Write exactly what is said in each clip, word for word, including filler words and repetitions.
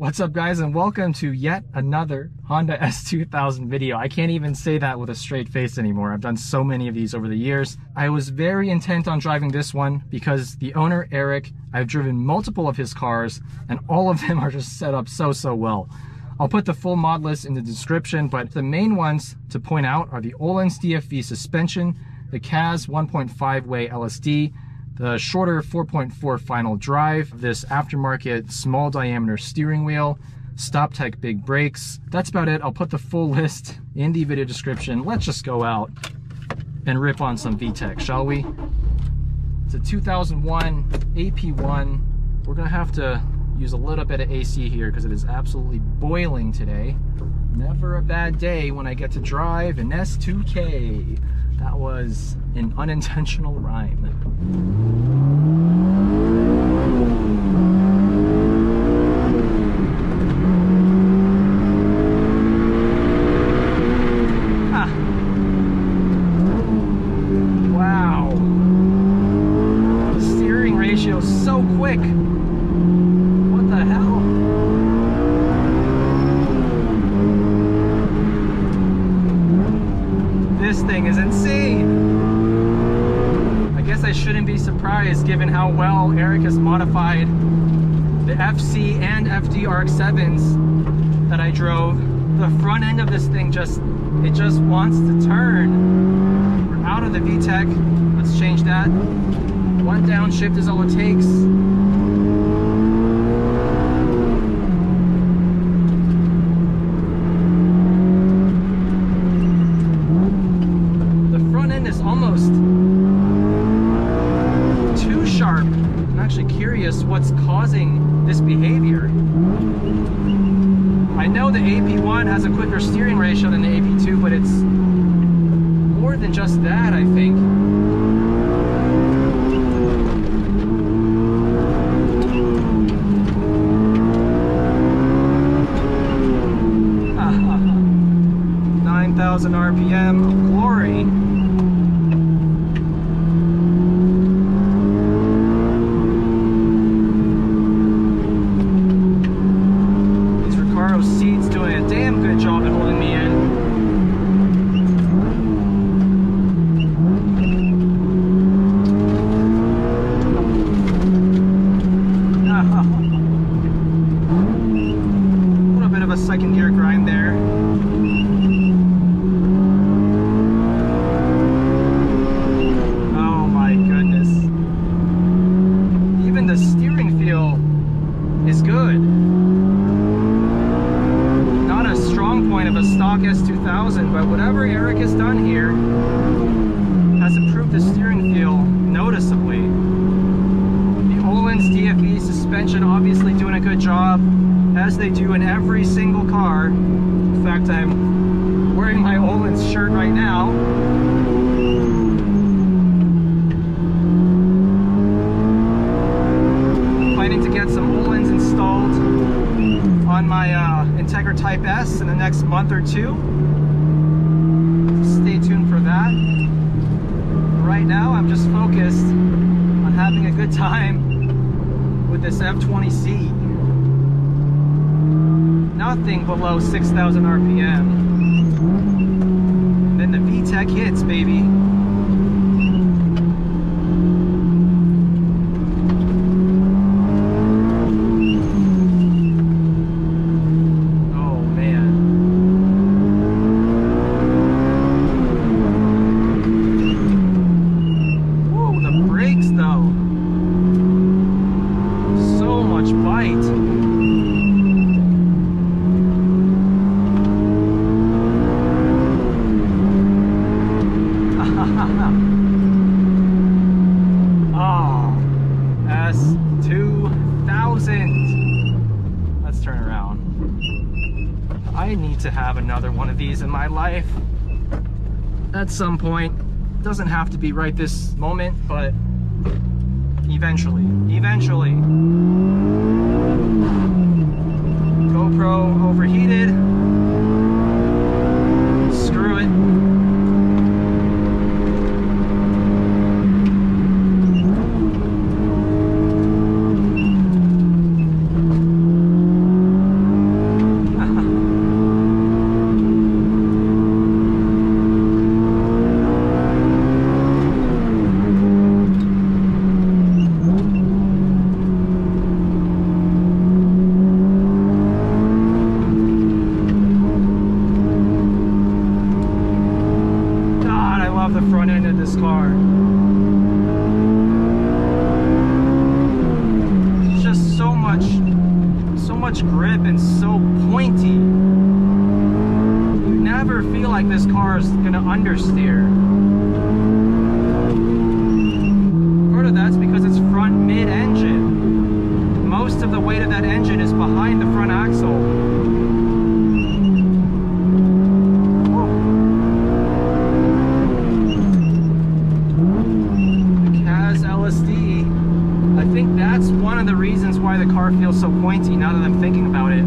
What's up, guys, and welcome to yet another Honda S two thousand video. I can't even say that with a straight face anymore. I've done so many of these over the years. I was very intent on driving this one because the owner, Eric, I've driven multiple of his cars, and all of them are just set up so, so well. I'll put the full mod list in the description, but the main ones to point out are the Ohlins D F V suspension, the Kaaz one point five way L S D, the shorter four point four final drive, this aftermarket small diameter steering wheel, StopTech big brakes. That's about it. I'll put the full list in the video description. Let's just go out and rip on some V TEC, shall we? It's a two thousand one A P one. We're gonna have to use a little bit of A C here because it is absolutely boiling today. Never a bad day when I get to drive an S two K. That was an unintentional rhyme. Ah. Wow. The steering ratio is so quick. What the hell? This thing is insane. I guess I shouldn't be surprised given how well Eric has modified the F C and F D R X sevens that I drove. The front end of this thing just, it just wants to turn. We're out of the V TEC. Let's change that. One downshift is all it takes. Curious what's causing this behavior. I know the A P one has a quicker steering ratio than the A P two, but it's more than just that, I think. nine thousand R P M of glory. S two thousand, but whatever Eric has done here has improved the steering feel noticeably. The Ohlins D F V suspension obviously doing a good job, as they do in every single car. In fact, I'm wearing my Ohlins shirt right now. Planning to get some Ohlins installed on my uh, Integra Type S in the next month or two. Stay tuned for that. Right now, I'm just focused on having a good time with this F twenty C. Nothing below six thousand R P M. Then the V TEC hits, baby. In my life at some point. It doesn't have to be right this moment, but eventually, eventually. GoPro overheated. Screw it. much grip and so pointy. You never feel like this car is gonna understeer. Part of that's because it's front mid-engine. Most of the weight of that engine is behind the front axle. Why the car feels so pointy now that I'm thinking about it.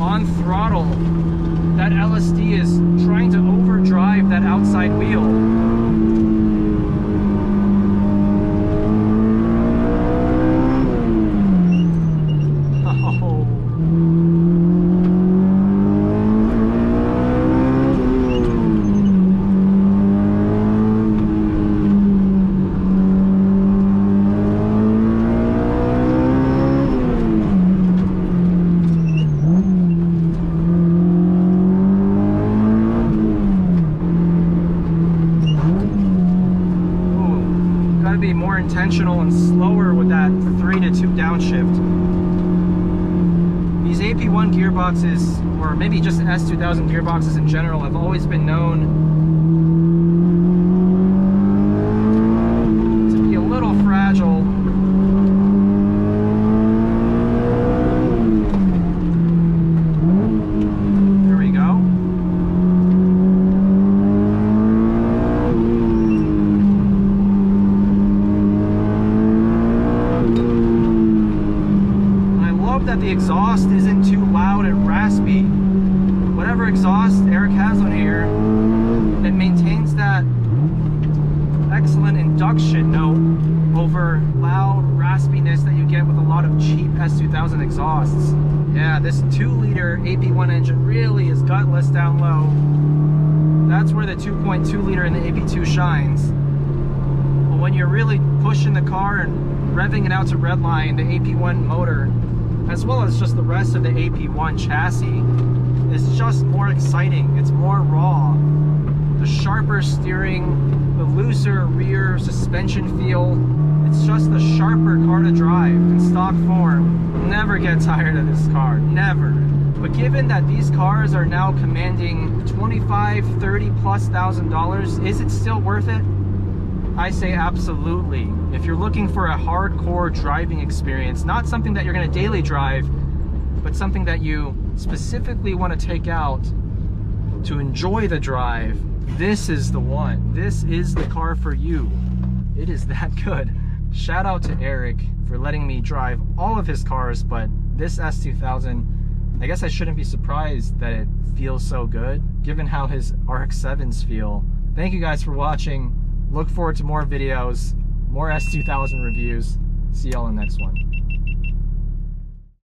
On throttle, that L S D is trying to overdrive that outside wheel. Intentional and slower with that three to two downshift. These A P one gearboxes, or maybe just S two thousand gearboxes in general, have always been known to be a little fragile. The exhaust isn't too loud and raspy. Whatever exhaust Eric has on here, it maintains that excellent induction note over loud raspiness that you get with a lot of cheap S two thousand exhausts. Yeah, this two liter A P one engine really is gutless down low. That's where the two point two liter in the A P two shines. But when you're really pushing the car and revving it out to redline, the A P one motor, as well as just the rest of the A P one chassis, is just more exciting. It's more raw. The sharper steering, the looser rear suspension feel, it's just the sharper car to drive in stock form. Never get tired of this car, never. But given that these cars are now commanding twenty-five, thirty plus thousand dollars, is it still worth it? I say absolutely. If you're looking for a hardcore driving experience, not something that you're going to daily drive, but something that you specifically want to take out to enjoy the drive, this is the one. This is the car for you. It is that good. Shout out to Eric for letting me drive all of his cars, but this S two thousand, I guess I shouldn't be surprised that it feels so good, given how his R X sevens feel. Thank you guys for watching. Look forward to more videos, more S two thousand reviews. See y'all in the next one.